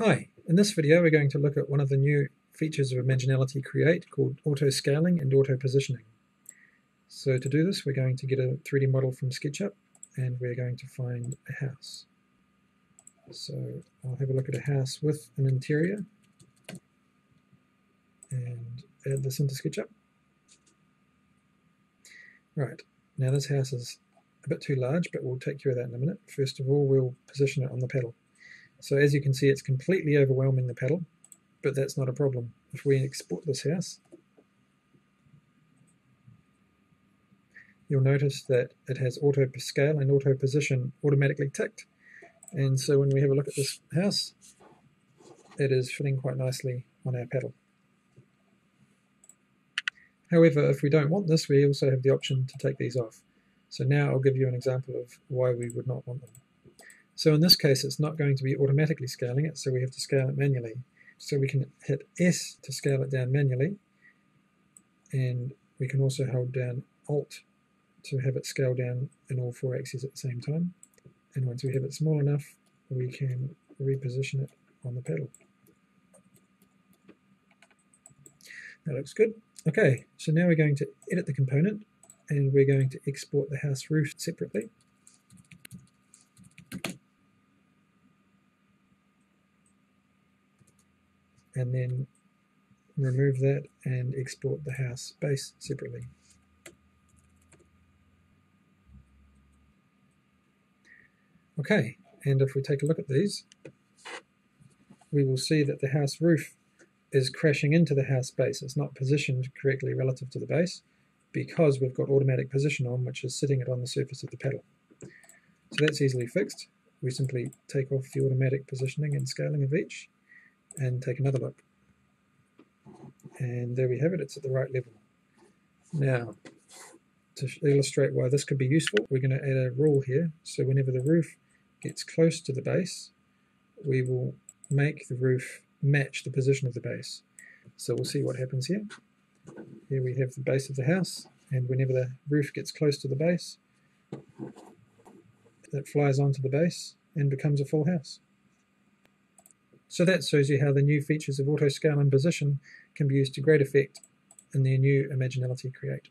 Hi, in this video we're going to look at one of the new features of Imaginality Create called auto-scaling and auto-positioning. So to do this we're going to get a 3D model from SketchUp and we're going to find a house. So I'll have a look at a house with an interior and add this into SketchUp. Right, now this house is a bit too large but we'll take care of that in a minute. First of all we'll position it on the paddle. So as you can see, it's completely overwhelming the paddle, but that's not a problem. If we export this house, you'll notice that it has auto scale and auto position automatically ticked. And so when we have a look at this house, it is fitting quite nicely on our paddle. However, if we don't want this, we also have the option to take these off. So now I'll give you an example of why we would not want them. So in this case it's not going to be automatically scaling it, so we have to scale it manually. So we can hit S to scale it down manually, and we can also hold down Alt to have it scale down in all four axes at the same time. And once we have it small enough, we can reposition it on the paddle. That looks good. Okay, so now we're going to edit the component, and we're going to export the house roof separately. And then remove that and export the house base separately. Okay, and if we take a look at these, we will see that the house roof is crashing into the house base. It's not positioned correctly relative to the base because we've got automatic position on, which is setting it on the surface of the paddle. So that's easily fixed. We simply take off the automatic positioning and scaling of each, and take another look. And there we have it, it's at the right level. Now, to illustrate why this could be useful, we're going to add a rule here. So whenever the roof gets close to the base, we will make the roof match the position of the base. So we'll see what happens here. Here we have the base of the house, and whenever the roof gets close to the base, it flies onto the base and becomes a full house. So that shows you how the new features of auto scale and position can be used to great effect in their new Imaginality Create.